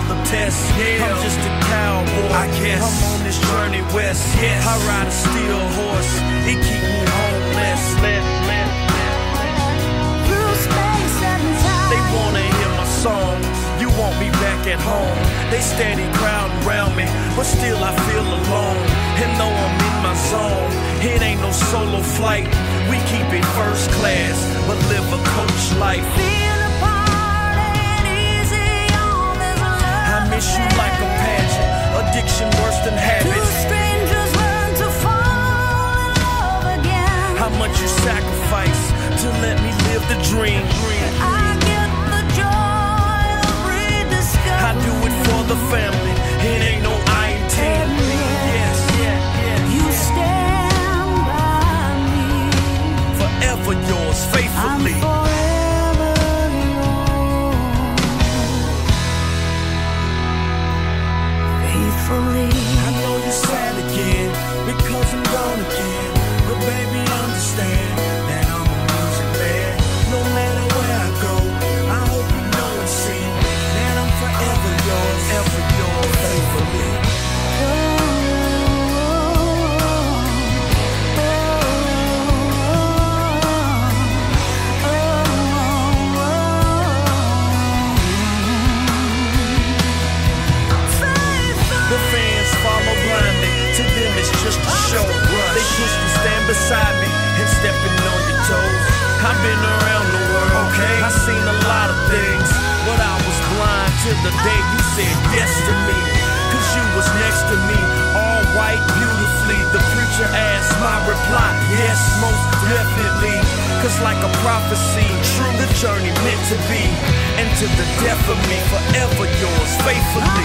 another test. Yeah. I'm just a cowboy, I guess. I'm on this journey west. Yes. I ride a steel horse. It keep me homeless. Through space and time. They wanna hear my song. You want me back at home. They steady crowd around me, but still I feel alone. And though I'm in my zone, it ain't no solo flight. We keep it first class, but live a coach life. Feel apart and easy on this love. I miss you like a pageant, addiction worse than habits. Two strangers learn to fall in love again. How much you sacrifice to let me live the dream. I get the joy of rediscovery. I do it for the family, it ain't no yours faithfully. I'm forever yours. Faithfully. I know you're sad again because I'm gone again, but baby, understand that I'm a losing man. No matter where I go, I hope you know and see that I'm forever yours, ever yours faithfully. Just to show, they used to stand beside me and stepping on your toes. I've been around the world, okay? I've seen a lot of things, but I was blind till the day you said yes to me. Cause you was next to me, all white beautifully. The preacher asked my reply, yes, most definitely. Cause like a prophecy, true, the journey meant to be. And to the death of me, forever yours faithfully.